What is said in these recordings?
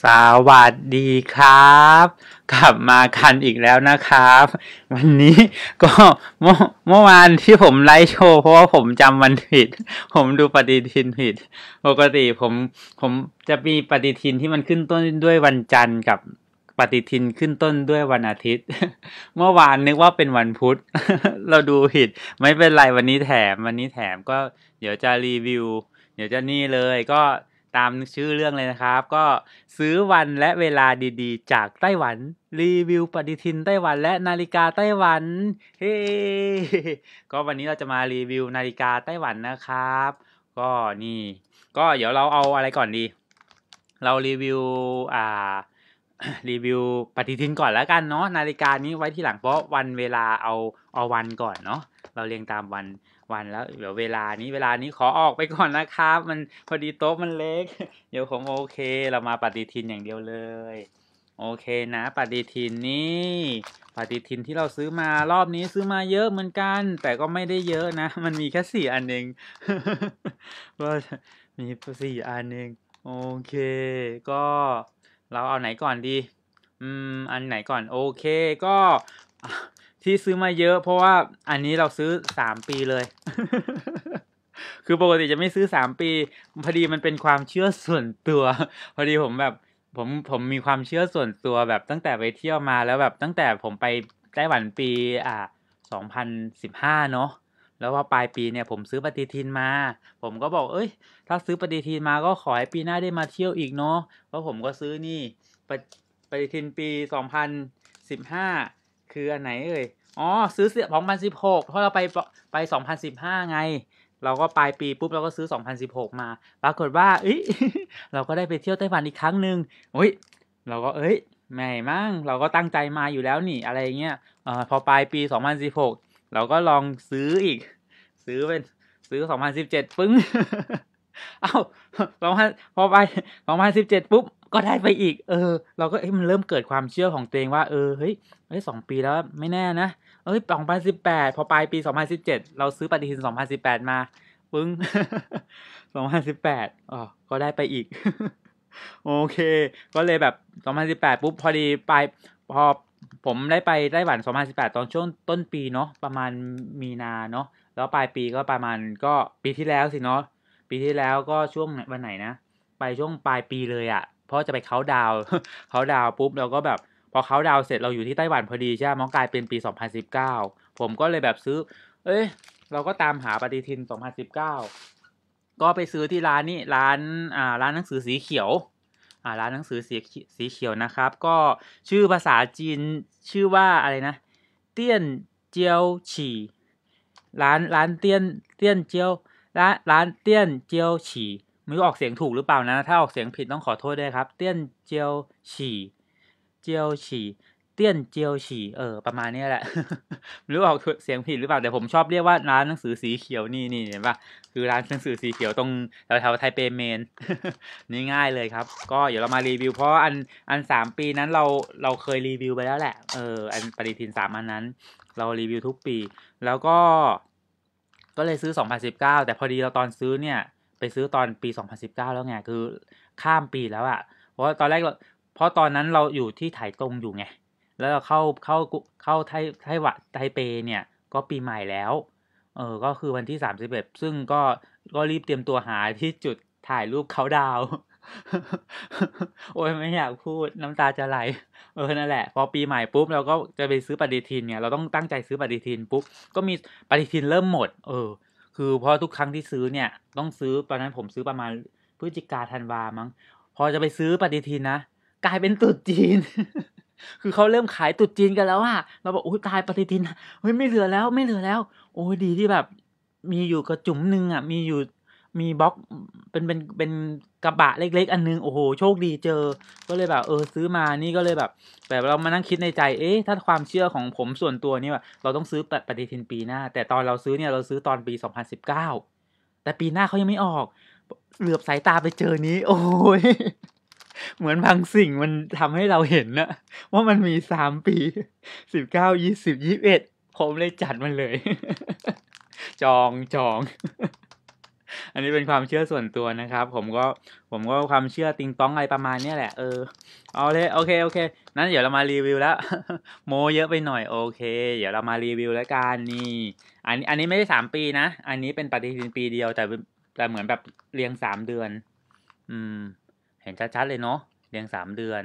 สวัสดีครับกลับมากันอีกแล้วนะครับวันนี้ก็เมื่อวานที่ผมไลฟ์โชว์เพราะว่าผมจำวันผิดผมดูปฏิทินผิดปกติผมจะมีปฏิทินที่มันขึ้นต้นด้วยวันจันทร์กับปฏิทินขึ้นต้นด้วยวันอาทิตย์เมื่อวานนึกว่าเป็นวันพุธเราดูผิดไม่เป็นไรวันนี้แถมก็เดี๋ยวจะรีวิวเดี๋ยวจะนี่เลยก็ตามชื่อเรื่องเลยนะครับก็ซื้อวันและเวลาดีๆจากไต้หวันรีวิวปฏิทินไต้หวันและนาฬิกาไต้หวันเฮ้ ก็วันนี้เราจะมารีวิวนาฬิกาไต้หวันนะครับก็นี่ก็เดี๋ยวเราเอาอะไรก่อนดีเรารีวิวปฏิทินก่อนแล้วกันเนาะนาฬิกานี้ไว้ที่หลังเพราะวันเวลาเอาวันก่อนเนาะเราเรียงตามวันแล้วเดี๋ยวเวลานี้ขอออกไปก่อนนะครับมันพอดีโต๊ะมันเล็กเดี๋ยวผมโอเคเรามาปฏิทินอย่างเดียวเลยโอเคนะปฏิทินนี่ปฏิทินที่เราซื้อมารอบนี้ซื้อมาเยอะเหมือนกันแต่ก็ไม่ได้เยอะนะมันมีแค่4อันเองก็มี4อันเองโอเคก็เราเอาไหนก่อนดีอันไหนก่อนโอเคก็ที่ซื้อมาเยอะเพราะว่าอันนี้เราซื้อ3ปีเลย คือปกติจะไม่ซื้อ3ปีพอดีมันเป็นความเชื่อส่วนตัวพอดีผมแบบผมมีความเชื่อส่วนตัวแบบตั้งแต่ไปเที่ยวมาแล้วแบบตั้งแต่ผมไปไต้หวันปี2015เนาะแล้วว่าปลายปีเนี่ยผมซื้อปฏิทินมาผมก็บอกเอ้ยถ้าซื้อปฏิทินมาก็ขอให้ปีหน้าได้มาเที่ยวอีกเนาะเพราะผมก็ซื้อนี่ปฏิทินปี2015คืออันไหนเอ่ยอ๋อซื้อ2016เพราะเราไป2015ไงเราก็ปลายปีปุ๊บเราก็ซื้อ2016มาปรากฏว่าเอ้ยเราก็ได้ไปเที่ยวไต้หวันอีกครั้งหนึ่งอุ้ยเราก็เอ้ยไม่มั่งเราก็ตั้งใจมาอยู่แล้วนี่อะไรเงี้ยพอปลายปี2016เราก็ลองซื้ออีกซื้อ2017ปึ้ง เอ้าพอไป2017ปุ๊บก็ได้ไปอีกเราก็มันเริ่มเกิดความเชื่อของตัวเองว่าเฮ้ย2 ปีแล้วไม่แน่นะ2018พอปลายปี2017เราซื้อปฏิทิน2018มาปึ้ง 2018อ๋อก็ได้ไปอีก โอเคก็เลยแบบ2018ปุ๊บพอดีพอผมได้ไปไต้หวัน2018ตอนช่วงต้นปีเนาะประมาณมีนาเนาะแล้วปลายปีก็ประมาณก็ปีที่แล้วสิเนาะปีที่แล้วก็ช่วงวันไหนนะไปช่วงปลายปีเลยอ่ะเพราะจะไปเขาดาวปุ๊บเราก็แบบพอเขาดาวเสร็จเราอยู่ที่ไต้หวันพอดีใช่ไหมมันกลายเป็นปี2019ผมก็เลยแบบซื้อเราก็ตามหาปฏิทิน2019ก็ไปซื้อที่ร้านนี่ร้านหนังสือสีเขียวร้านหนังสือสีเขียวนะครับก็ชื่อภาษาจีนชื่อว่าอะไรนะเตี้ยนเจียวฉี่ร้านเตี้ยนเจียวฉี่ไม่รู้ออกเสียงถูกหรือเปล่านะถ้าออกเสียงผิดต้องขอโทษด้วยครับเตี้ยนเจียวฉี่เตี้ยนเจียวฉี่ประมาณนี้แหละ ไม่รู้ออกเสียงผิดหรือเปล่าแต่ผมชอบเรียกว่าร้านหนังสือสีเขียวนี่เห็นปะคือร้านหนังสือสีเขียวตรงแถวไทเปเมน นี่ง่ายเลยครับก็เดี๋ยวเรามารีวิวเพราะอัน3ปีนั้นเราเคยรีวิวไปแล้วแหละอันปฏิทิน3อันนั้นเรารีวิวทุกปีแล้วก็เลยซื้อ2019แต่พอดีเราตอนซื้อเนี่ยไปซื้อตอนปี2019แล้วไงคือข้ามปีแล้วอ่ะเพราะตอนนั้นเราอยู่ที่ไถตงอยู่ไงแล้วเราเข้าไทเปเนี่ยก็ปีใหม่แล้วก็คือวันที่31ซึ่งก็รีบเตรียมตัวหาที่จุดถ่ายรูปเขาดาว โอ้ยไม่อยากพูดน้ำตาจะไหลนั่นแหละพอปีใหม่ปุ๊บเราก็จะไปซื้อปฏิทินเนี่ยเราต้องตั้งใจซื้อปฏิทินปุ๊บก็มีปฏิทินเริ่มหมดคือพอทุกครั้งที่ซื้อเนี่ยต้องซื้อตอนนั้นผมซื้อประมาณพฤศจิกาธันวามั้งพอจะไปซื้อปฏิทินนะกลายเป็นตรุษจีน คือเขาเริ่มขายตรุษจีนกันแล้วอ่ะเราบอกอุ้ยตายปฏิทินเฮ้ยไม่เหลือแล้วโอ้ยดีที่แบบมีอยู่กระจุ่มนึงอ่ะมีบล็อกเป็นกระบะเล็กๆอันนึงโอ้โหโชคดีเจอก็เลยแบบซื้อมานี่ก็เลยแบบเรามานั่งคิดในใจถ้าความเชื่อของผมส่วนตัวนี่ว่าเราต้องซื้อปฏิทินปีหน้าแต่ตอนเราซื้อเนี่ยเราซื้อตอนปี2019แต่ปีหน้าเขายังไม่ออกเหลือบสายตาไปเจอนี้โอ้ย เหมือนบางสิ่งมันทำให้เราเห็นนะว่ามันมี3ปี19 20 21ผมเลยจัดมันเลย จอง อันนี้เป็นความเชื่อส่วนตัวนะครับผมก็ความเชื่อติงต้องอะไรประมาณนี้แหละเอาเลยโอเคนั้นเดี๋ยวเรามารีวิวแล้ว โมเยอะไปหน่อยโอเคเดี๋ยวเรามารีวิวแล้วกันนี่อันนี้ไม่ได้3ปีนะอันนี้เป็นปฏิทินปีเดียวแต่เหมือนแบบเรียง3เดือนเห็นชัดๆเลยเนาะเรียง3เดือน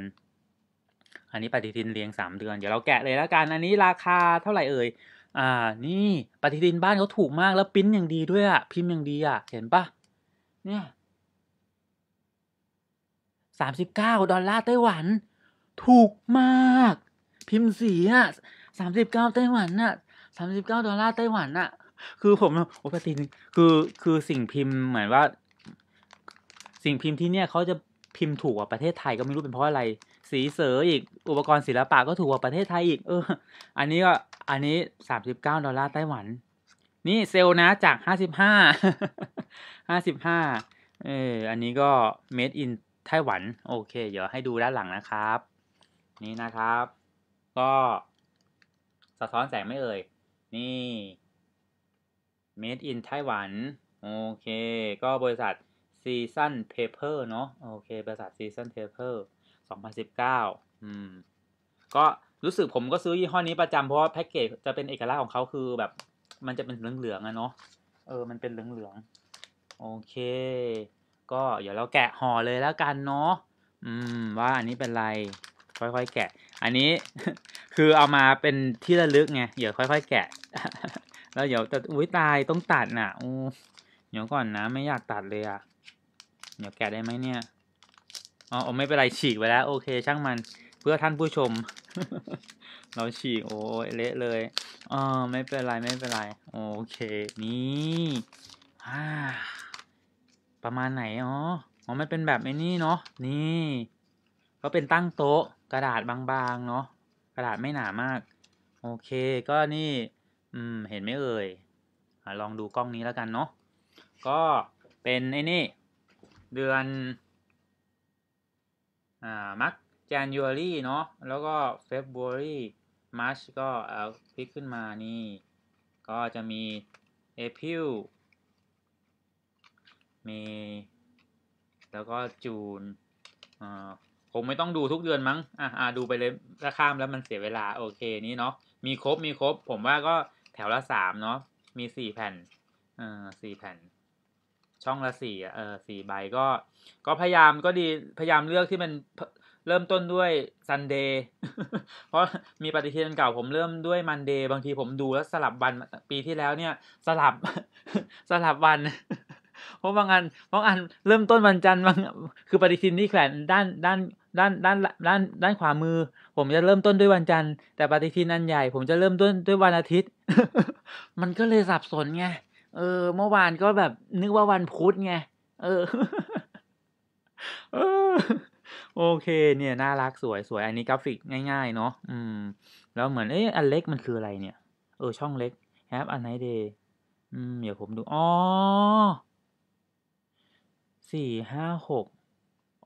อันนี้ปฏิทินเรียง3เดือนเดี๋ยวเราแกะเลยแล้วกันอันนี้ราคาเท่าไหร่เอ่ยนี่ปฏิทินบ้านเขาถูกมากแล้วพิมพ์อย่างดีด้วยอ่ะพิมพ์อย่างดีอ่ะเห็นปะเนี่ย$39ไต้หวันถูกมากพิมพ์สีอ่ะ39ไต้หวันอ่ะ$39ไต้หวันอ่ะคือผมปฏิทินคือสิ่งพิมพ์หมายว่าสิ่งพิมพ์ที่เนี่ยเขาจะพิมพ์ถูกกว่าประเทศไทยก็ไม่รู้เป็นเพราะอะไรสีเสืออีกอุปกรณ์ศิลปะก็ถูกกว่าประเทศไทยอีกอันนี้$39ไต้หวันนี่เซลนะจาก55อันนี้ก็ made in ไต้หวันโอเคเดี๋ยวให้ดูด้านหลังนะครับนี่นะครับก็สะท้อนแสงไม่เอ่ยนี่ made in ไต้หวันโอเคก็บริษัทซีซั่นเพเปอร์เนาะโอเคบริษัทซีซั่นเพเปอร์2019ก็รู้สึกผมก็ซื้อยี่ห้อนี้ประจำเพราะว่าแพ็กเกจจะเป็นเอกลักษณ์ของเขาคือแบบมันจะเป็นเหลืองๆอะเนาะมันเป็นเหลืองๆโอเคก็เดี๋ยวเราแกะห่อเลยแล้วกันเนาะว่าอันนี้เป็นไรค่อยๆแกะอันนี้ คือเอามาเป็นที่ระลึกไงเดี๋ยวค่อยๆแกะ แล้วเดี๋ยวจะอุ้ยตายต้องตัดน่ะเดี๋ยวก่อนนะไม่อยากตัดเลยอะเดี๋ยวแกะได้ไหมเนี่ยอ๋อไม่เป็นไรฉีกไปแล้วโอเคช่างมันเพื่อท่านผู้ชม เราฉีกโอ้ยเละเลยไม่เป็นไรโอเคนี่ประมาณไหนอ๋อมันเป็นแบบไอ้นี่เนาะนี่ก็เป็นตั้งโต๊ะกระดาษบางๆเนาะกระดาษไม่หนามากโอเคก็นี่เห็นไหมเอ่ยลองดูกล้องนี้แล้วกันเนาะก็เป็นไอ้นี่เดือนJanuary เนาะแล้วก็ February March ก็พลิกขึ้นมานี่ก็จะมี April มีแล้วก็ June ผมไม่ต้องดูทุกเดือนมั้งดูไปเลยถ้าข้ามแล้วมันเสียเวลาโอเคนี่เนาะมีครบผมว่าก็แถวละ3เนาะมี4แผ่น4แผ่นช่องละ44ใบก็พยายามเลือกที่มันเริ่มต้นด้วย Sunday เพราะมีปฏิทินเก่าผมเริ่มด้วย Monday บางทีผมดูแล้วสลับวันปีที่แล้วเนี่ยสลับวันเพราะบางอันเริ่มต้นวันจันทร์คือปฏิทินที่แขวนด้านขวามือผมจะเริ่มต้นด้วยวันจันทร์แต่ปฏิทินอันใหญ่ผมจะเริ่มต้นด้วยวันอาทิตย์มันก็เลยสับสนไงเมื่อวานก็แบบนึกว่าวันพุธไงโอเคเนี่ยน่ารักสวยอันนี้กราฟิกง่ายๆเนาะแล้วเหมือนอันเล็กมันคืออะไรเนี่ยช่องเล็ก Have a nice day เดี๋ยวผมดูอ๋อ 4-5-6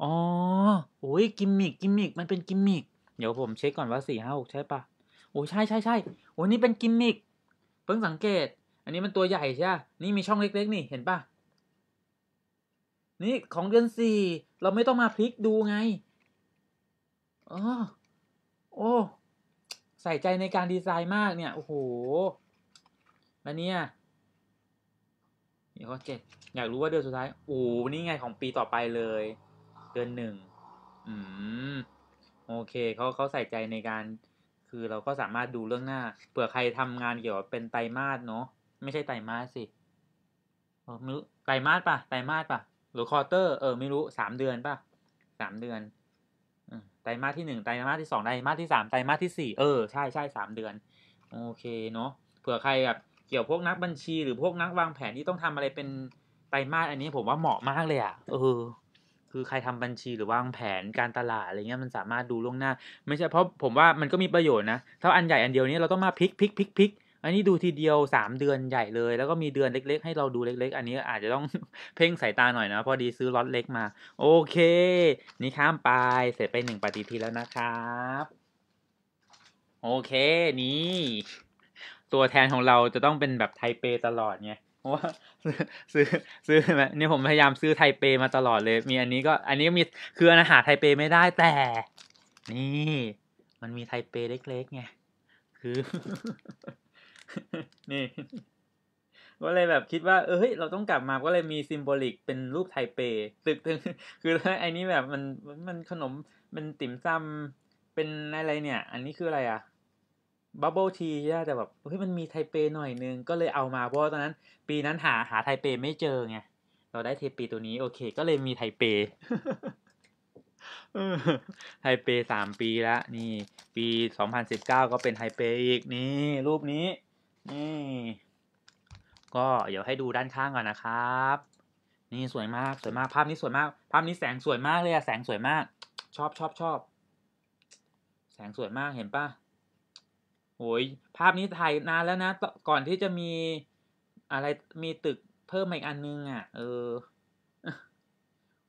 อ๋อโอ้ยกิมมิกมันเป็นกิมมิกเดี๋ยวผมเช็คก่อนว่า4-5-6ใช่ปะโอ้ยใช่โอ้ยนี่เป็นกิมมิกเพิ่งสังเกตอันนี้มันตัวใหญ่ใช่ไหมนี่มีช่องเล็กๆนี่เห็นปะนี่ของเดือน4เราไม่ต้องมาพลิกดูไงใส่ใจในการดีไซน์มากเนี่ยโอ้โหแล้วเนี่ยนี่ข้อ7อยากรู้ว่าเดือนสุดท้ายโอ้นี่ไงของปีต่อไปเลยเดือน1โอเคเขาใส่ใจในการคือเราก็สามารถดูเรื่องหน้าเผื่อใครทำงานเกี่ยวกับเป็นไตรมาสเนาะไม่ใช่ไตรมาสสิไม่รู้ไตรมาสป่ะหรือควอเตอร์ไม่รู้3 เดือนป่ะ3 เดือนไตรมาสที่1ไตรมาสที่2ไตรมาสที่3ไตรมาสที่4ใช่3 เดือนโอเคเนาะเผื่อใครแบบเกี่ยวพวกนักบัญชีหรือพวกนักวางแผนที่ต้องทำอะไรเป็นไตรมาสอันนี้ผมว่าเหมาะมากเลยอ่ะคือใครทำบัญชีหรือวางแผนการตลาดอะไรเงี้ยมันสามารถดูล่วงหน้าไม่ใช่เพราะผมว่ามันก็มีประโยชน์นะถ้าอันใหญ่อันเดียวนี้เราต้องมาพลิกอันนี้ดูทีเดียว3 เดือนใหญ่เลยแล้วก็มีเดือนเล็กๆให้เราดูเล็กๆอันนี้อาจจะต้อง เพ่งสายตาหน่อยนะพอดีซื้อล็อตเล็กมาโอเคนี่ข้ามไปเสร็จไป1ปฏิทินแล้วนะครับโอเคนี่ตัวแทนของเราจะต้องเป็นแบบไทเปตลอดไง เพราะว่าซื้อไหมนี่ผมพยายามซื้อไทเปมาตลอดเลยมีอันนี้มีคืออาหารไทเปไม่ได้แต่นี่มันมีไทเปเล็กๆไงคือนี่ก็เลยแบบคิดว่าเฮ้ยเราต้องกลับมาก็เลยมีซิมโบลิกเป็นรูปไทเปตึกถึงคือไอ้นี่แบบมันขนมเป็นติ่มซำเป็นอะไรเนี่ยอันนี้คืออะไรอะบับเบิลทีแต่แบบเฮ้ยมันมีไทเปหน่อยนึงก็เลยเอามาเพราะตอนนั้นปีนั้นหาไทเปไม่เจอไงเราได้ไทเปตัวนี้โอเคก็เลยมีไทเปไทเป3 ปีละนี่ปี2019ก็เป็นไทเปอีกนี่รูปนี้นี่ก็เดี๋ยวให้ดูด้านข้างก่อนนะครับนี่สวยมากสวยมากภาพนี้สวยมากภาพนี้แสงสวยมากเลยอะแสงสวยมากชอบแสงสวยมากเห็นป่ะโอ้ยภาพนี้ถ่ายนานแล้วนะก่อนที่จะมีอะไรมีตึกเพิ่มอีกอันนึงอ่ะ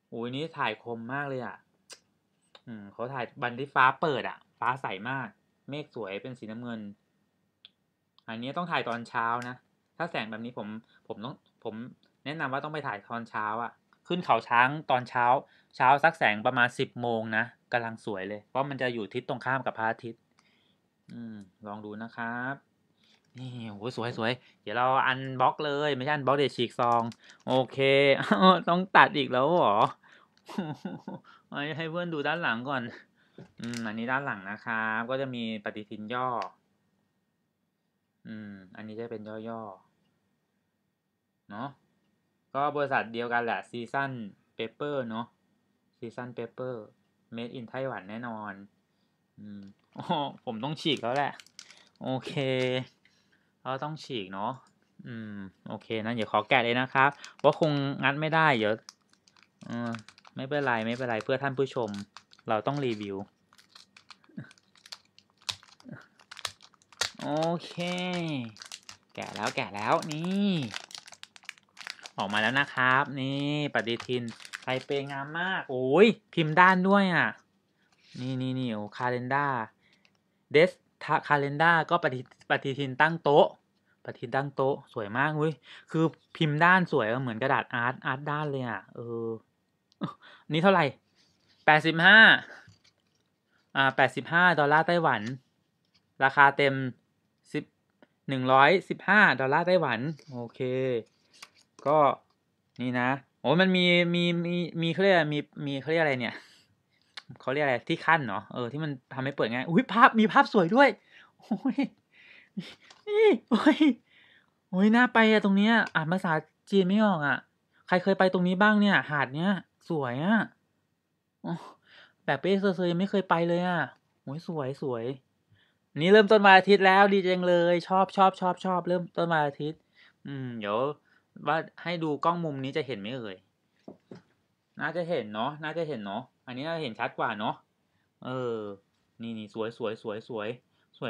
โอ้ยนี่ถ่ายคมมากเลยอ่ะเขาถ่ายบันที่ฟ้าเปิดอ่ะฟ้าใสมากเมฆสวยเป็นสีน้ำเงินอันนี้ต้องถ่ายตอนเช้านะถ้าแสงแบบนี้ผมแนะนำว่าต้องไปถ่ายตอนเช้าอ่ะขึ้นเขาช้างตอนเช้าสักแสงประมาณ10 โมงนะกำลังสวยเลยเพราะมันจะอยู่ทิศตรงข้ามกับพระอาทิตย์ลองดูนะครับนี่โอ้ยสวยเดี๋ยวเราอันบล็อกเลยไม่ใช่อันบล็อกเดี๋ยวฉีกซองโอเคต้องตัดอีกแล้วหรอให้เพื่อนดูด้านหลังก่อนอันนี้ด้านหลังนะครับก็จะมีปฏิทินย่ออันนี้จะเป็นย่อๆเนาะก็บริษัทเดียวกันแหละซีซันเปเปอร์เนาะซีซันเปเปอร์เมดอินไต้หวันแน่นอนผมต้องฉีกแล้วแหละโอเคเราต้องฉีกเนาะโอเคนะเดี๋ยวขอแกะเลยนะครับเพราะคงงัดไม่ได้เดี๋ยวไม่เป็นไรเพื่อท่านผู้ชมเราต้องรีวิวโอเคแกะแล้วนี่ออกมาแล้วนะครับนี่ปฏิทินไทเปงามมากโอ้ยพิมพ์ด้านด้วยอ่ะนี่โอ้คาเลนดาเดสทาคาเลนดาก็ปฏิทินตั้งโต๊ะปฏิทินตั้งโต๊ะสวยมากเว้ยคือพิมพ์ด้านสวยเหมือนกระดาษอาร์ตด้านเลยอ่ะนี่เท่าไหร่85 ดอลลาร์ไต้หวันราคาเต็ม115 ดอลลาร์ไต้หวันโอเคก็นี่นะโอ้มันมีเขาเรียกมีเขาเรียกอะไรเนี่ยเขาเรียกอะไรที่ขั้นเนาะที่มันทำให้เปิดง่ายอุ้ยภาพมีภาพสวยด้วยโอ้ยนี่โอ้ยน่าไปอะตรงเนี้ยอ่านภาษาจีนไม่ออกอะใครเคยไปตรงนี้บ้างเนี่ยหาดเนี้ยสวยอะแบบเป๊ะเซยไม่เคยไปเลยอะโอ้ยสวยนี่เริ่มต้นวันอาทิตย์แล้วดีจังเลยชอบเริ่มต้นวันอาทิตย์เดี๋ยวว่าให้ดูกล้องมุมนี้จะเห็นไหมเอ่ยน่าจะเห็นเนาะอันนี้เราเห็นชัดกว่าเนาะนี่ส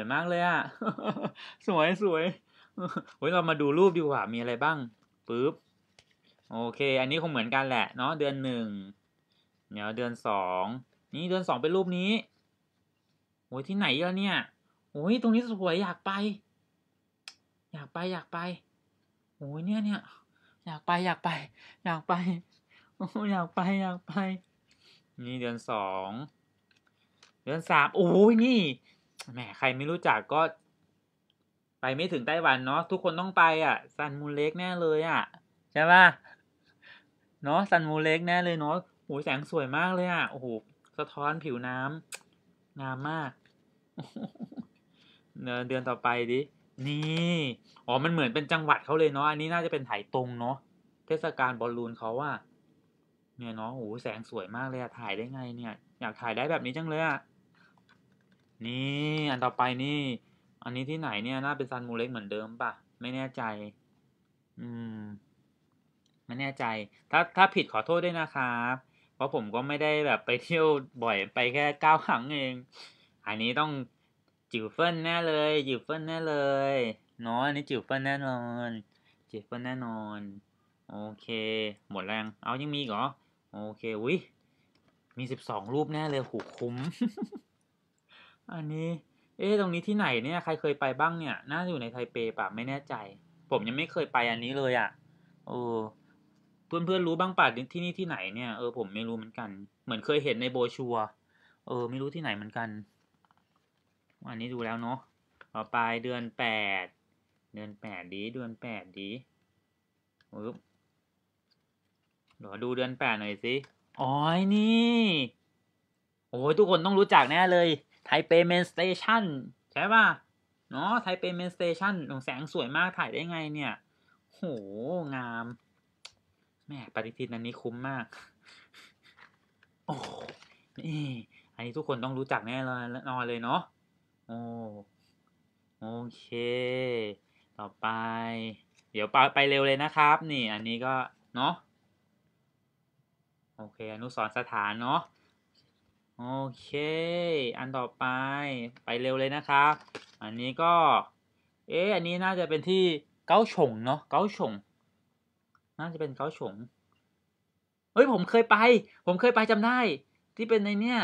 วยมากเลยอ่ะ สวยเฮ้ยเรามาดูรูปดีกว่ามีอะไรบ้างปึ๊บโอเคอันนี้คงเหมือนกันแหละเนาะเดือน 1เดี๋ยวเดือน 2นี่เดือน 2เป็นรูปนี้โอ้ยที่ไหนแล้วเนี่ยโอ้ยตรงนี้สวยอยากไปโอ้ยเนี่ยอยากไปนี่เดือน 2เดือน 3โอ้ยนี่แหมใครไม่รู้จักก็ไปไม่ถึงไต้หวันเนาะทุกคนต้องไปอ่ะซันมูนเล็กแน่เลยอ่ะใช่ป่ะเนาะซันมูนเล็กแน่เลยเนาะโอ้ยแสงสวยมากเลยอ่ะโอ้โหสะท้อนผิวน้ำงามมาก เดือนต่อไปดินี่อ๋อมันเหมือนเป็นจังหวัดเขาเลยเนาะอันนี้น่าจะเป็นไถตงเนาะเทศกาลบอลลูนเขาว่าเนี่ยเนาะโอ้แสงสวยมากเลยอะถ่ายได้ไงเนี่ยอยากถ่ายได้แบบนี้จังเลยอะนี่อันต่อไปนี่อันนี้ที่ไหนเนี่ยน่าเป็นซันมูเล็กเหมือนเดิมป่ะไม่แน่ใจไม่แน่ใจถ้าผิดขอโทษด้วยนะครับเพราะผมก็ไม่ได้แบบไปเที่ยวบ่อยไปแค่9 ครั้งเองอันนี้ต้องจิ๋วเฟินแน่เลยเนาะอันนี้จิ๋วเฟินแน่นอนโอเคหมดแรงเอายังมีอีกเหรอโอเคอุ้ยมี12 รูปแน่เลยหูคุ้ม อันนี้ตรงนี้ที่ไหนเนี่ยใครเคยไปบ้างเนี่ยน่าจะอยู่ในไทเปป่ะไม่แน่ใจป ผมยังไม่เคยไปอันนี้เลยอ่ะเพื่อนเพื่อนรู้บ้างป่ะที่นี่ที่ไหนเนี่ยผมไม่รู้เหมือนกันเหมือนเคยเห็นในโบชัวไม่รู้ที่ไหนเหมือนกันอันนี้ดูแล้วเนาะต่อไปเดือน 8เดือน 8ดีเดี๋ยวดูเดือน 8หน่อยสิอ๋อนี่โอ้ยทุกคนต้องรู้จักแน่เลยไทเปเมนสเตชันใช่ป่ะเนาะไทเปเมนสเตชันแสงสวยมากถ่ายได้ไงเนี่ยโหงามแม่ปฏิทินอันนี้คุ้มมากโอ้นี่อันนี้ทุกคนต้องรู้จักแน่นอนเลยเนาะโอเคต่อไปเดี๋ยวไปเร็วเลยนะครับนี่อันนี้ก็เนาะโอเคอนุสรณ์สถานเนาะโอเคอันต่อไปเร็วเลยนะครับอันนี้ก็อันนี้น่าจะเป็นที่เก้าฉงเนาะเก้าฉงน่าจะเป็นเก้าฉงเฮ้ยผมเคยไปจำได้ที่เป็นในเนี้ย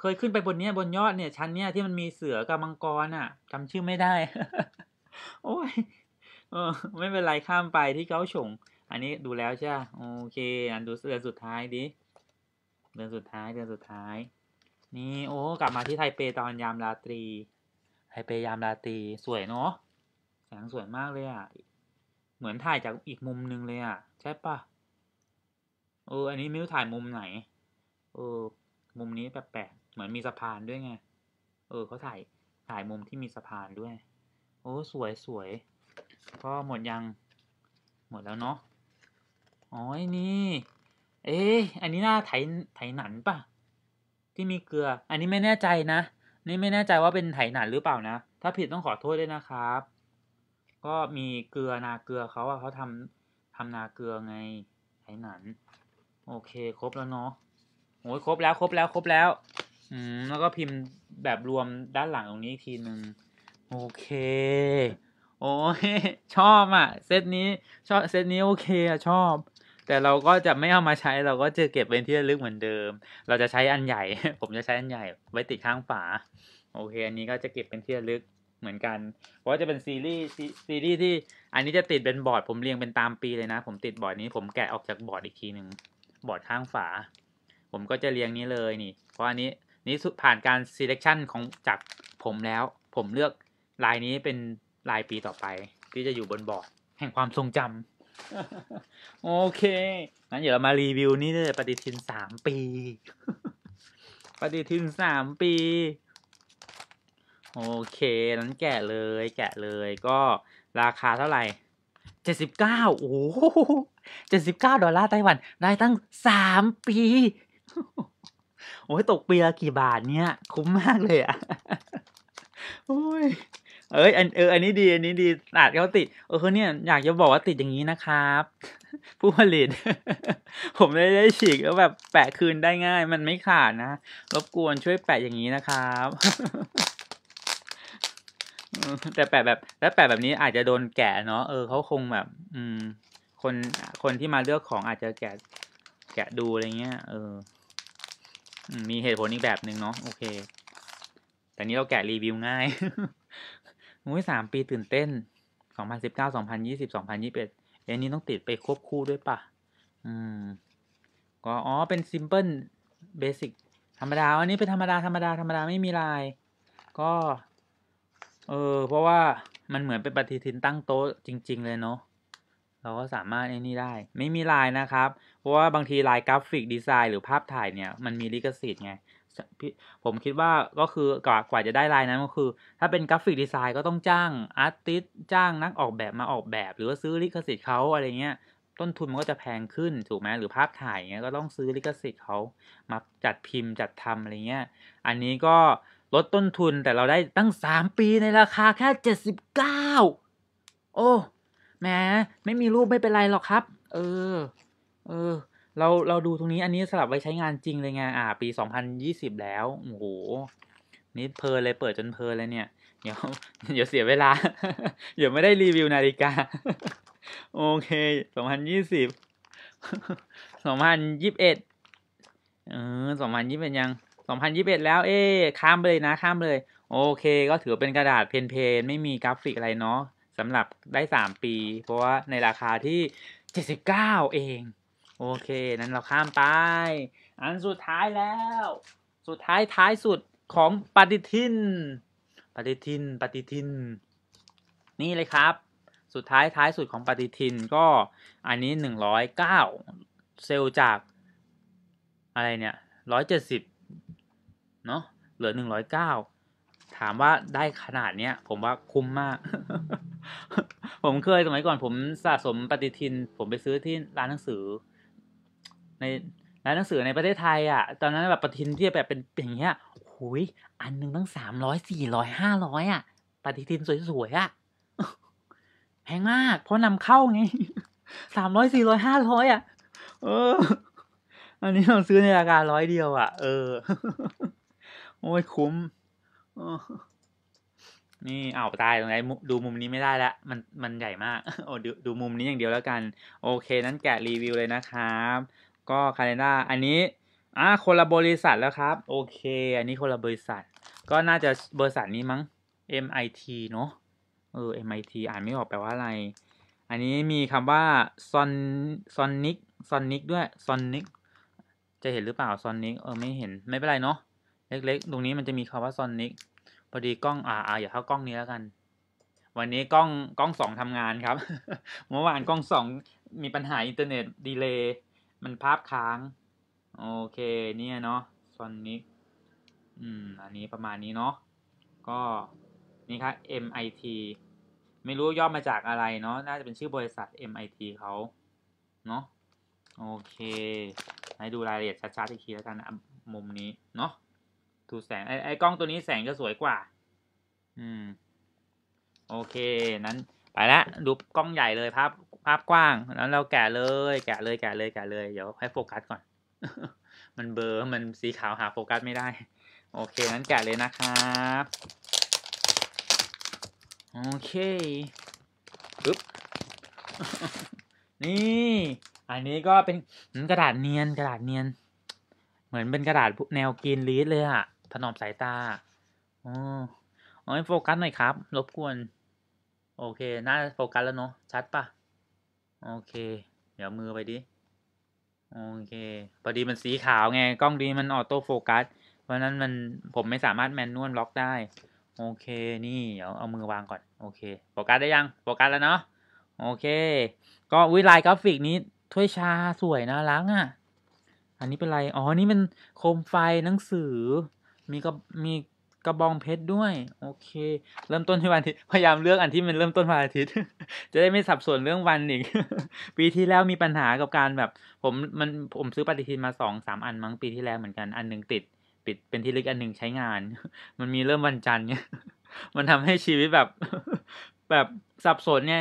เคยขึ้นไปบนเนี้ยบนยอดเนี่ยชั้นเนี้ยที่มันมีเสือกับมังกรอ่ะจำชื่อไม่ได้ โอ้ยไม่เป็นไรข้ามไปที่เก้าฉงอันนี้ดูแล้วใช่โอเคอันดูเดือนสุดท้ายดิเดือนสุดท้ายนี่กลับมาที่ไทเปตอนยามราตรีไทเปยามราตรีสวยเนาะแสงสวยมากเลยอ่ะเหมือนถ่ายจากอีกมุมนึงเลยอ่ะใช่ปะอันนี้ไม่รู้ถ่ายมุมไหนมุมนี้แปลกๆเหมือนมีสะพานด้วยไงเขาถ่ายมุมที่มีสะพานด้วยสวยก็หมดยังหมดแล้วเนาะอ๋อนี่อันนี้น่าไถหนันป่ะที่มีเกลืออันนี้ไม่แน่ใจนะนี่ไม่แน่ใจว่าเป็นไถหนันหรือเปล่านะถ้าผิดต้องขอโทษด้วยนะครับก็มีเกลือนาเกลือเขาอะเขาทำนาเกลือไงไถหนันโอเคครบแล้วเนาะครบแล้วแล้วก็พิมพ์แบบรวมด้านหลังตรงนี้อีกทีนึงโอเคชอบอะเซตนี้โอเคอะชอบแต่เราก็จะไม่เอามาใช้เราก็จะเก็บเป็นที่ระลึกเหมือนเดิมเราจะใช้อันใหญ่ ผมจะใช้อันใหญ่ไว้ติดข้างฝาโอเคอันนี้ก็จะเก็บเป็นที่ระลึกเหมือนกันเพราะจะเป็นซีรีส์ที่อันนี้จะติดเป็นบอร์ดผมเรียงเป็นตามปีเลยนะผมติดบอร์ดนี้ผมแกะออกจากบอร์ดอีกทีหนึ่งบอร์ดข้างฝาผมก็จะเรียงนี้เลยนี่เพราะอันนี้นี่ผ่านการ selection ของจากผมแล้วผมเลือกลายนี้เป็นลายปีต่อไปที่จะอยู่บนบอร์ดแห่งความทรงจำโอเคงั้นเดี๋ยวเรามารีวิวนี่เลยปฏิทิน3 ปีปฏิทิน3 ปีโอเคนั้นแกะเลยก็ราคาเท่าไหร่79โอ้$79ไต้หวันได้ตั้ง3 ปีโอ้ยตกปีละกี่บาทเนี่ยคุ้มมากเลยอ่ะโอ้ยอันนี้ดีตัดเขาติดเนี่ยอยากจะบอกว่าติดอย่างนี้นะครับผู้ผลิต ผมได้ฉีกแล้วแบบแปะคืนได้ง่ายมันไม่ขาดนะรบกวนช่วยแปะอย่างนี้นะครับ แต่แปะแบบนี้อาจจะโดนแกะเนาะเขาคงแบบคนที่มาเลือกของอาจจะแกะดูอะไรเงี้ยมีเหตุผลอีกแบบหนึ่งเนาะโอเคแต่นี้เราแกะรีวิวง่าย 3 ปีตื่นเต้น2019 2020 2021อันนี้ต้องติดไปควบคู่ด้วยป่ะก็เป็น simple basic ธรรมดาอันนี้เป็นธรรมดาไม่มีลายก็เพราะว่ามันเหมือนเป็นปฏิทินตั้งโต๊ะจริงๆเลยเนาะเราก็สามารถอันนี้ได้ไม่มีลายนะครับเพราะว่าบางทีลายกราฟิกดีไซน์หรือภาพถ่ายเนี่ยมันมีลิขสิทธิ์ไงผมคิดว่าก็คือกว่าจะได้ลายนั้นก็คือถ้าเป็นกราฟิกดีไซน์ก็ต้องจ้างอาร์ติสต์จ้างนักออกแบบมาออกแบบหรือว่าซื้อลิขสิทธิ์เขาอะไรเงี้ยต้นทุนมันก็จะแพงขึ้นถูกไหมหรือภาพถ่ายเงี้ยก็ต้องซื้อลิขสิทธิ์เขามาจัดพิมพ์จัดทำอะไรเงี้ยอันนี้ก็ลดต้นทุนแต่เราได้ตั้ง3 ปีในราคาแค่79แหมไม่มีรูปไม่เป็นไรหรอกครับเราดูตรงนี้อันนี้สลับไว้ใช้งานจริงเลยไงปี2020แล้วโอ้โหนี่เพลินเลยเปิดจนเพลินเลยเนี่ยเดี๋ยวเสียเวลาเดี๋ยวไม่ได้รีวิวนาฬิกาโอเค2020 20212021ยัง2021แล้วข้ามไปเลยโอเคก็ถือเป็นกระดาษเพนไม่มีกราฟิกอะไรเนาะ สำหรับได้3ปีเพราะว่าในราคาที่79เองโอเคนั้นเราข้ามไปอันสุดท้ายแล้วสุดท้ายท้ายสุดของปฏิทินนี่เลยครับสุดท้ายท้ายสุดของปฏิทินก็อันนี้109เซลล์จากอะไรเนี่ย170เนาะเหลือ109ถามว่าได้ขนาดเนี้ยผมว่าคุ้มมาก ผมเคยสมัยก่อนผมสะสมปฏิทินผมไปซื้อที่ร้านหนังสือในร้านหนังสือในประเทศไทยอ่ะตอนนั้นแบบปฏิทินที่แบบเป็นอย่างเงี้ยโอ้ยอันนึงตั้ง300 400 500อ่ะปฏิทินสวยๆอ่ะแพงมากเพราะนำเข้าไง300 400 500อ่ะอันนี้เราซื้อในราคา100 เดียวอ่ะโอ้ยคุ้มนี่เอาตายตรงไหนดูมุมนี้ไม่ได้ละมันใหญ่มากโอ้ดูมุมนี้อย่างเดียวแล้วกันโอเคนั้นแกะรีวิวเลยนะครับก็คาเลนดาอันนี้คนละบริษัทแล้วครับโอเคอันนี้คนละบริษัทก็น่าจะบริษัทนี้มั้ง MIT เนอะMIT อ่านไม่ออกแปลว่าอะไรอันนี้มีคำว่า Sonic ด้วย Sonic จะเห็นหรือเปล่า Sonic ไม่เห็นไม่เป็นไรเนาะเล็กๆตรงนี้มันจะมีคำว่า Sonic พอดีกล้องอย่าเข้ากล้องนี้แล้วกันวันนี้กล้องสองทำงานครับเมื่อวานกล้องสองมีปัญหาอินเทอร์เน็ตดีเลย์มันภาพค้างโอเคเนี่ยเนาะซอนนิกอันนี้ประมาณนี้เนาะก็นี่ครับ MIT ไม่รู้ย่อมาจากอะไรเนาะน่าจะเป็นชื่อบริษัท MIT เขาเนาะโอเคให้ดูรายละเอียดชัดๆอีกทีแล้วกันมุมนี้เนาะดูแสงไอ้กล้องตัวนี้แสงจะสวยกว่าโอเคนั้นไปละดูกล้องใหญ่เลยภาพกว้างแล้วเราแกะเลยเดี๋ยวให้โฟกัสก่อนมันเบลอมันสีขาวหาโฟกัสไม่ได้โอเคงั้นแกะเลยนะครับโอเคปึ๊บ นี่อันนี้ก็เป็นกระดาษเนียนเหมือนเป็นกระดาษแนวกรีนลีดเลยอะถนอมสายตาโอ้ยโฟกัสหน่อยครับรบกวนโอเคน่าโฟกัสแล้วเนาะชัดปะโอเคเดี๋ยวมือไปดิโอเคพอดีมันสีขาวไงกล้องดีมันออโต้โฟกัสเพราะนั้นผมไม่สามารถแมนนวลล็อกได้โอเคนี่เดี๋ยวเอามือวางก่อนโอเคโฟกัสได้ยังโฟกัสแล้วเนาะโอเคก็วิไลกราฟิกนี้ถ้วยชาสวยนะล้างอ่ะอันนี้เป็นไรอ๋อนี่มันโคมไฟหนังสือมีกระบองเพชรด้วยโอเคเริ่มต้นที่วันอาทิตย์พยายามเลือกอันที่มันเริ่มต้นวันอาทิตย์ จะได้ไม่สับสนเรื่องวันอีก ปีที่แล้วมีปัญหากับการแบบผมซื้อปฏิทินมา 2-3 อันมั้งปีที่แล้วเหมือนกันอันนึงปิดเป็นที่ลึกอันนึงใช้งาน มันมีเริ่มวันจันทร์เนี่ย มันทำให้ชีวิตแบบ แบบสับสนไง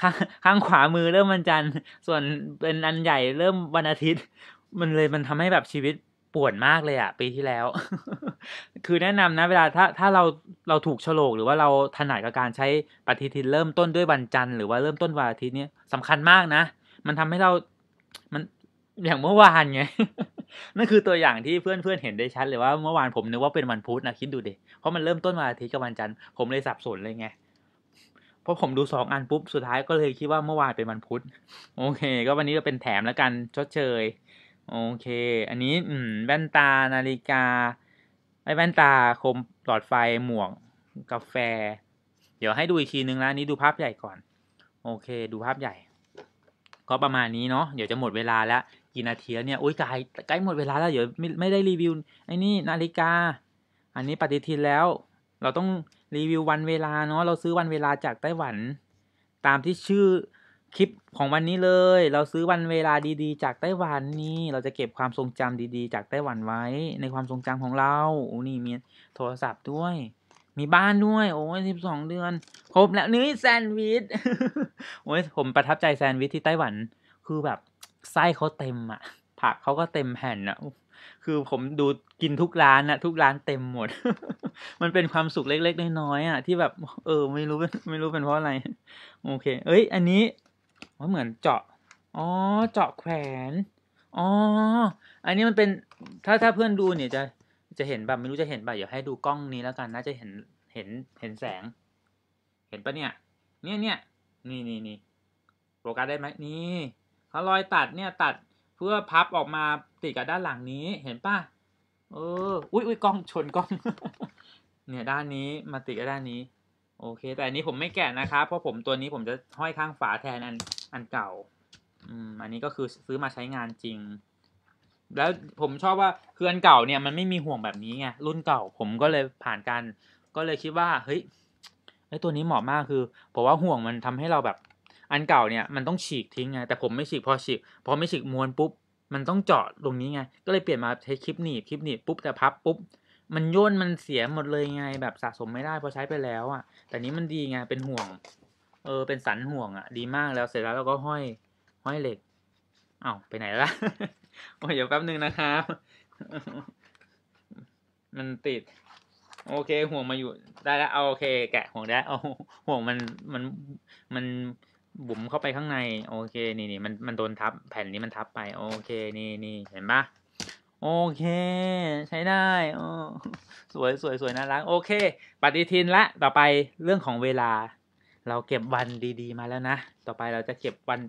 ข้างขวามือเริ่มวันจันทร์ส่วนเป็นอันใหญ่เริ่มวันอาทิตย์มันทำให้แบบชีวิตปวดมากเลยอ่ะปีที่แล้ว คือแนะนำนะเวลาถ้าเราถูกโฉลกหรือว่าเราถนัดกับการใช้ปฏิทินเริ่มต้นด้วยวันจันทร์หรือว่าเริ่มต้นวันอาทิตย์นี้สำคัญมากนะมันทำให้เรามันอย่างเมื่อวานไง นั่นคือตัวอย่างที่เพื่อนเห็นได้ชัดเลยว่าเมื่อวานผมนึกว่าเป็นวันพุธนะคิดดูดิเพราะมันเริ่มต้นวันอาทิตย์กับวันจันทร์ผมเลยสับสนเลยไงเพราะผมดู2อันปุ๊บสุดท้ายก็เลยคิดว่าเมื่อวานเป็นวันพุธโอเคก็วันนี้ก็เป็นแถมแล้วกันชดเชยโอเคอันนี้แว่นตานาฬิกาแว่นตาโคมหลอดไฟหมวกกาแฟเดี๋ยวให้ดูอีกทีนึงนะนี้ดูภาพใหญ่ก่อนโอเคดูภาพใหญ่ก็ประมาณนี้เนาะเดี๋ยวจะหมดเวลาแล้วกี่นาทีแล้วเนี่ยโอ้ยใกล้หมดเวลาแล้วเดี๋ยวไม่ได้รีวิวไอ้นี่นาฬิกาอันนี้ปฏิทินแล้วเราต้องรีวิววันเวลาเนาะเราซื้อวันเวลาจากไต้หวันตามที่ชื่อคลิปของวันนี้เลยเราซื้อวันเวลาดีๆจากไต้หวันนี่เราจะเก็บความทรงจำดีๆจากไต้หวันไว้ในความทรงจำของเราโอ้นี่มีโทรศัพท์ด้วยมีบ้านด้วยโอ้ย12 เดือนครบแล้วนี่แซนด์วิช โอ้ยผมประทับใจแซนด์วิชที่ไต้หวันคือแบบไส้เขาเต็มอ่ะผักเขาก็เต็มแผ่นอ่ะคือผมดูกินทุกร้านนะทุกร้านเต็มหมด มันเป็นความสุขเล็กๆน้อยๆอ่ะที่แบบไม่รู้เป็นเพราะอะไรโอเคเอ้ยอันนี้ว่าเหมือนเจาะเจาะแขวนอันนี้มันเป็นถ้าเพื่อนดูเนี่ยจะเห็นแบบไม่รู้จะเห็นแบบเดี๋ยวให้ดูกล้องนี้แล้วกันน่าจะเห็นแสงเห็นปะเนี่ย เนี่ยนี่โฟกัสได้ไหมนี่เขารอยตัดเนี่ยตัดเพื่อพับออกมาติดกับด้านหลังนี้เห็นป่ะเอออุ้ยกล้องชนกล้อง เนี่ยด้านนี้มาติดกับด้านนี้โอเคแต่อันนี้ผมไม่แกะนะคะเพราะผมตัวนี้ผมจะห้อยข้างฝาแทนอันเก่าอันนี้ก็คือซื้อมาใช้งานจริงแล้วผมชอบว่าคืออันเก่าเนี่ยมันไม่มีห่วงแบบนี้ไงรุ่นเก่าผมก็เลยผ่านกันก็เลยคิดว่าเฮ้ยไอ้ตัวนี้เหมาะมากคือเพราะว่าห่วงมันทำให้เราแบบอันเก่าเนี่ยมันต้องฉีกทิ้งไงแต่ผมไม่ฉีกพอไม่ฉีกม้วนปุ๊บมันต้องเจาะตรงนี้ไงก็เลยเปลี่ยนมาใช้คลิปหนีบปุ๊บแต่พับปุ๊บมันย่นมันเสียหมดเลยไงแบบสะสมไม่ได้พอใช้ไปแล้วอ่ะแต่นี้มันดีไงเป็นห่วงเป็นสันห่วงอ่ะดีมากแล้วเสร็จแล้วเราก็ห้อยเหล็กอ้าวไปไหนละ โอ้ยเดี๋ยวแป๊บนึงนะครับมันติดโอเคห่วงมาอยู่ได้แล้วเอาโอเคแกะห่วงได้เอาห่วงมันบุ๋มเข้าไปข้างในโอเคนี่มันโดนทับแผ่นนี้มันทับไปโอเคนี่เห็นปะโอเคใช้ได้สวยน่ารักโอเคปฏิทินละต่อไปเรื่องของเวลาเราเก็บวันดีๆมาแล้วนะต่อไปเราจะเก็บวัน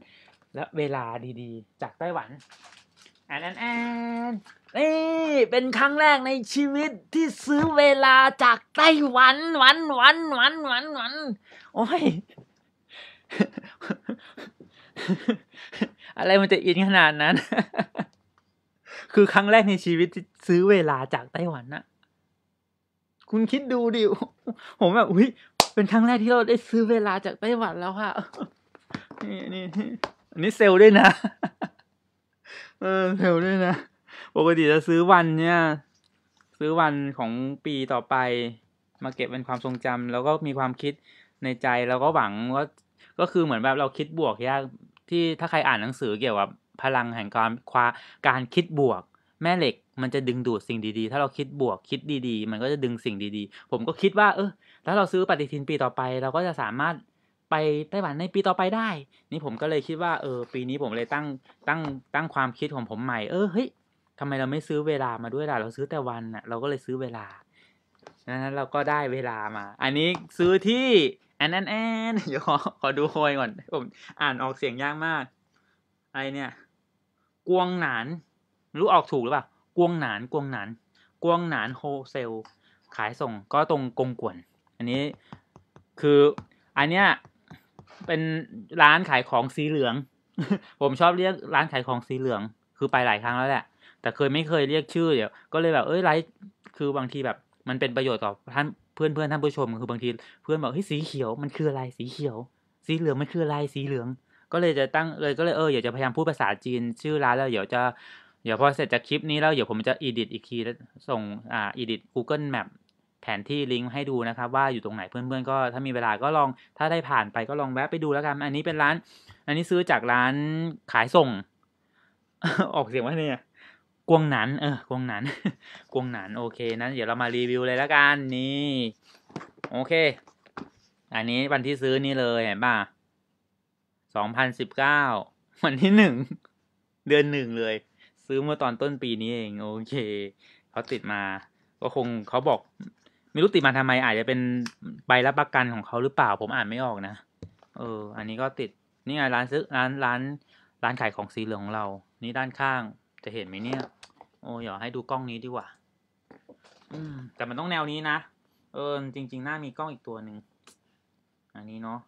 และเวลาดีๆจากไต้หวันแอนนี่เป็นครั้งแรกในชีวิตที่ซื้อเวลาจากไต้หวันวันโอ้ย อะไรมันจะอินขนาดนั้น คือครั้งแรกในชีวิตที่ซื้อเวลาจากไต้หวันนะคุณคิดดูดิผมแบบอุ้ยเป็นครั้งแรกที่เราได้ซื้อเวลาจากไต้หวันแล้วค่ะ นี่อันนี้เซลล์ด้วยนะเซลล์ด้วยนะปกติจะซื้อวันเนี่ยซื้อวันของปีต่อไปมาเก็บเป็นความทรงจำแล้วก็มีความคิดในใจแล้วก็หวังว่าก็คือเหมือนแบบเราคิดบวกยากที่ถ้าใครอ่านหนังสือเกี่ยวกับพลังแห่งการคิดบวกแม่เหล็กมันจะดึงดูดสิ่งดีๆถ้าเราคิดบวกคิดดีๆมันก็จะดึงสิ่งดีๆผมก็คิดว่าถ้าเราซื้อปฏิทินปีต่อไปเราก็จะสามารถไปไต้หวันในปีต่อไปได้นี่ผมก็เลยคิดว่าปีนี้ผมเลยตั้งความคิดของผมใหม่เฮ้ยทำไมเราไม่ซื้อเวลามาด้วยล่ะเราซื้อแต่วันน่ะเราก็เลยซื้อเวลานั้นเราก็ได้เวลามาอันนี้ซื้อที่แอนเดี๋ยวขอดูโอยก่อนผมอ่านออกเสียงยากมากอะไรเนี่ยกวงหนานรู้ออกถูกหรือเปล่ากวงหนานกวงหนานโฮเซลขายส่งก็ตรงกงกวนอันนี้คืออันเนี้ยเป็นร้านขายของสีเหลือง ผมชอบเรียกร้านขายของสีเหลืองคือไปหลายครั้งแล้วแหละแต่ไม่เคยเรียกชื่อเดี๋ยวก็เลยแบบไลฟ์คือบางทีแบบมันเป็นประโยชน์ต่อท่านเพื่อนท่านผู้ชมคือบางทีเพื่อนบอกเฮ้ยสีเขียวมันคืออะไรสีเขียวสีเหลืองมันคืออะไรสีเหลืองก็เลยจะตั้งเลยก็เลยอยากจะพยายามพูดภาษาจีนชื่อร้านแล้วเดี๋ยวพอเสร็จจากคลิปนี้แล้วเดี๋ยวผมจะ edit อีกทีแล้วส่งedit Google Mapแผนที่ลิงก์ให้ดูนะครับว่าอยู่ตรงไหนเพื่อนๆก็ถ้ามีเวลาก็ลองถ้าได้ผ่านไปก็ลองแวะไปดูแล้วกันอันนี้เป็นร้านอันนี้ซื้อจากร้านขายส่ง ออกเสียงว่าเนี่ยกวงหนานกวงหนาน กวงหนานโอเคนั้นเดี๋ยวเรามารีวิวเลยแล้วกันนี่โอเคอันนี้วันที่ซื้อนี่เลยเห็นป่ะ2019วันที่1 เดือน1เลยซื้อเมื่อตอนต้นปีนี้เองโอเคเขาติดมาก็คงเขาบอกไม่รู้ติดมาทำไมอาจจะเป็นใบรับประกันของเขาหรือเปล่าผมอ่านไม่ออกนะอันนี้ก็ติดนี่ไงร้านซื้อร้านขายของสีเหลืองของเรานี่ด้านข้างจะเห็นไหมเนี่ยอยากให้ดูกล้องนี้ดีกว่าแต่มันต้องแนวนี้นะจริงๆหน้ามีกล้องอีกตัวหนึ่งอันนี้เนาะ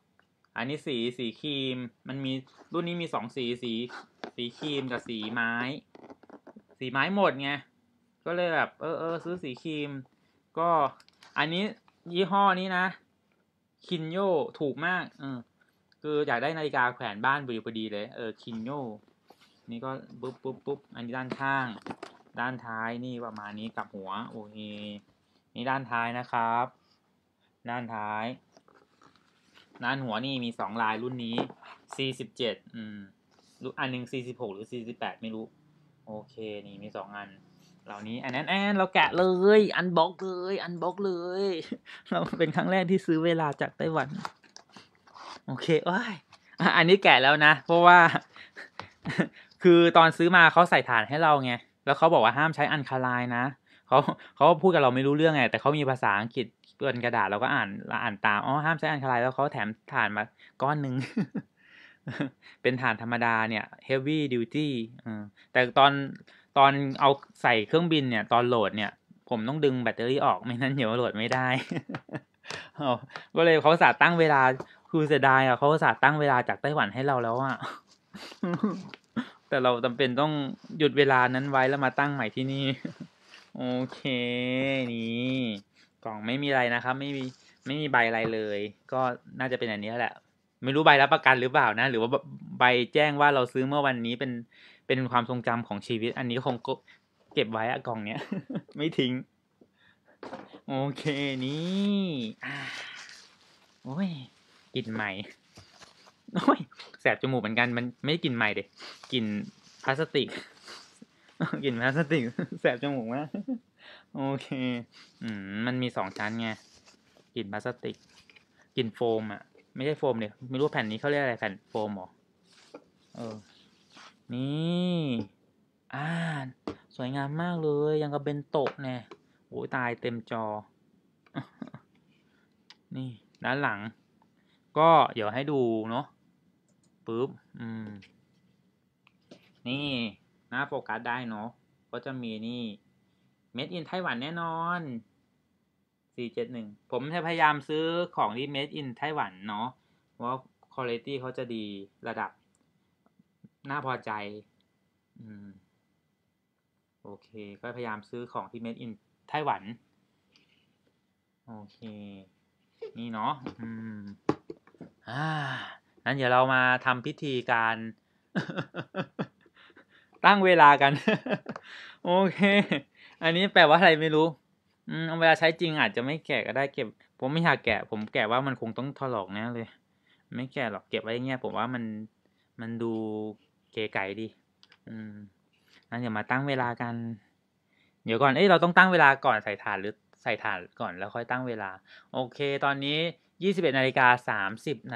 อันนี้สีครีมมันมีรุ่นนี้มีสองสีครีมกับสีไม้หมดไงก็เลยแบบซื้อสีครีมก็อันนี้ยี่ห้อนี้นะคินโยถูกมากคืออยากได้นาฬิกาแขวนบ้านพอดีเลยคินโยนี่ก็ปุ๊บอันนี้ด้านข้างด้านท้ายนี่ประมาณนี้กับหัวโอเคนี่ด้านท้ายนะครับด้านท้ายด้านหัวนี่มี2ลายรุ่นนี้47อันหนึ่ง46หรือ48ไม่รู้โอเคนี่มี2อันเหล่านี้แอนเราแกะเลยอันบล็อกเลยเราเป็นครั้งแรกที่ซื้อเวลาจากไต้หวันโอเคอันนี้แกะแล้วนะเพราะว่าคือตอนซื้อมาเขาใส่ถ่านให้เราไงแล้วเขาบอกว่าห้ามใช้อันคาไลน์นะ เขาพูดกับเราไม่รู้เรื่องไงแต่เขามีภาษาอังกฤษบนกระดาษเราก็อ่านตามอ๋อห้ามใช้อันคลายแล้วเขาแถมถ่านมาก้อนหนึ่ง เป็นถ่านธรรมดาเนี่ย heavy duty แต่ตอนเอาใส่เครื่องบินเนี่ยตอนโหลดเนี่ยผมต้องดึงแบตเตอรี่ออกไม่นั้นเดี๋ยวโหลดไม่ได้ ก็เลยเขาสาตั้งเวลาคือเสียดายอ่ะเขาสาตั้งเวลาจากไต้หวันให้เราแล้วอ่ะ แต่เราจำเป็นต้องหยุดเวลานั้นไว้แล้วมาตั้งใหม่ที่นี่ โอเคนี่กล่องไม่มีอะไรนะครับไม่มีใบอะไรเลยก็น่าจะเป็นอันนี้แหละไม่รู้ใบรับประกันหรือเปล่านะหรือว่าใบแจ้งว่าเราซื้อเมื่อวันนี้เป็นความทรงจำของชีวิตอันนี้คงเก็บไว้อะกล่องเนี้ย ไม่ทิ้งโอเคนี่โอ้ยกลิ่นใหม่โอ้ยแสบจมูกเหมือนกันมันไม่ได้กลิ่นใหม่เด็กกลิ่นพลาสติก กลิ่นพลาสติก แสบจมูกมากโอเคมันมีสองชั้นไงกลิ่นพลาสติกกลิ่นโฟมอ่ะไม่ใช่โฟมเนี่ยไม่รู้แผ่นนี้เขาเรียกอะไรแผ่นโฟมหรอนี่สวยงามมากเลยยังกับเบนโตะเนี่ยโอ้ยตายเต็มจอ นี่ด้านหลังก็เดี๋ยวให้ดูเนาะปึ๊บนี่หน้าโฟกัสได้เนาะก็จะมีนี่Made in ไต้หวันแน่นอน471ผมจะพยายามซื้อของที่ Made in ไต้หวันเนาะว่าคุณภาพเขาจะดีระดับน่าพอใจโอเคก็พยายามซื้อของที่ Made in ไต้หวันโอเคนี่เนาะงั้นเดี๋ยวเรามาทำพิธีการ ตั้งเวลากัน โอเคอันนี้แปลว่าอะไรไม่รู้เวลาใช้จริงอาจจะไม่แกะก็ได้เก็บผมไม่อยากแกะผมแกะว่ามันคงต้องถลอกแน่เลยไม่แกะหรอกเก็บไว้เงี้ยผมว่ามันดูเก๋ไก่ดีงั้นเดี๋ยวมาตั้งเวลากันเดี๋ยวก่อนเราต้องตั้งเวลาก่อนใส่ถ่านหรือใส่ถ่านก่อนแล้วค่อยตั้งเวลาโอเคตอนนี้21:30 น.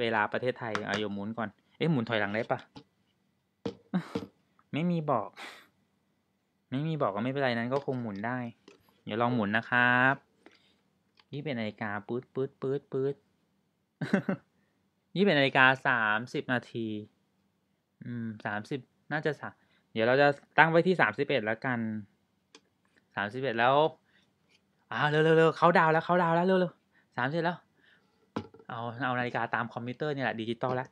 เวลาประเทศไทยเอาโยมหมุนก่อนหมุนถอยหลังได้ปะไม่มีบอกก็ไม่เป็นไรนั้นก็คงหมุนได้เดี๋ยวลองหมุนนะครับ21:00 น.ปื๊ด 21:30 น.30น่าจะเดี๋ยวเราจะตั้งไว้ที่31แล้วกัน31แล้วเร็วเขาดาวแล้วเร็ว30แล้วเอานาฬิกาตามคอมพิวเตอร์เนี่ยแหละดิจิตอลแล้ว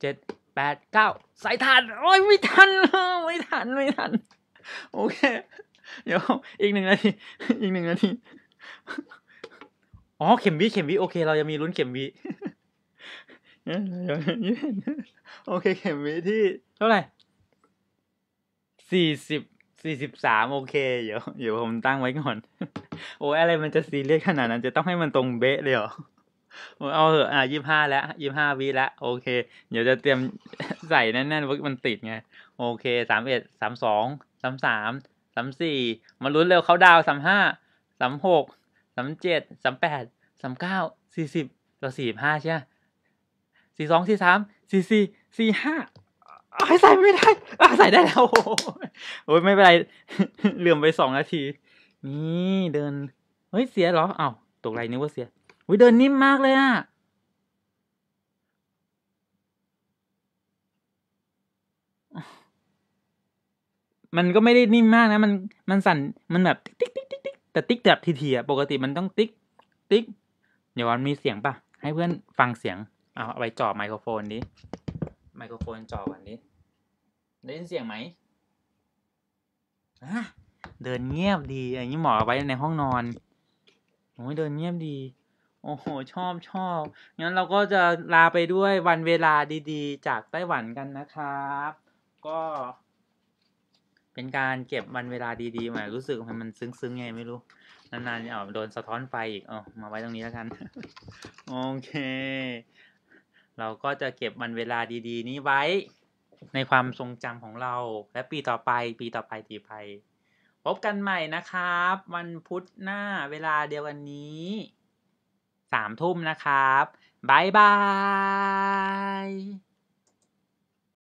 7 8 9สายทันโอ้ยไม่ทันโอเคเดี๋ยวอีกหนึ่งนาทีอ๋อเข็มวิโอเคเราจะมีลุ้นเข็มวิโอเคเข็มวิที่เท่าไหร่43โอเคเดี๋ยวผมตั้งไว้ก่อนโอ้อะไรมันจะซีเรียสขนาดนั้นจะต้องให้มันตรงเบ๊ะเลยเหรอเอาเหอะ25แล้ว25 วิแล้วโอเคเดี๋ยวจะเตรียมใส่แน่นๆว่ามันติดไงโอเค31 32 33 34มาลุ้นเร็วเขาดาว35 36 37 38 39 40เรา45ใช่ไหม42 43 44 45ใส่ไม่ได้ใส่ได้แล้วโอ้ยไม่เป็นไรเหลื่อมไป2 นาทีนี่เดินเฮ้ยเสียเหรออ้าวตกไรนึกว่าเสียเดินนิ่มมากเลยอ่ะมันก็ไม่ได้นิ่มมากนะมันสั่นมันแบบติ๊กแต่ติ๊กแบบทีๆอ่ะปกติมันต้องติ๊กเดี๋ยวมันมีเสียงป่ะให้เพื่อนฟังเสียงเอาไปจ่อไมโครโฟนนี้ไมโครโฟนจ่อก่อนนี้ได้ยินเสียงไหมเดินเงียบดีอย่างนี้หมอเอาไว้ในห้องนอนโอ้ยเดินเงียบดีโอ้โหชอบงั้นเราก็จะลาไปด้วยวันเวลาดีๆจากไต้หวันกันนะครับก็เป็นการเก็บวันเวลาดีๆมารู้สึกมันซึ้งๆไงไม่รู้นานๆโดนสะท้อนไฟอีกมาไว้ตรงนี้แล้วกันโอเคเราก็จะเก็บวันเวลาดีๆนี้ไว้ในความทรงจำของเราและปีต่อไปพบกันใหม่นะครับวันพุธหน้าเวลาเดียวกันนี้3 ทุ่มนะครับบ๊ายบาย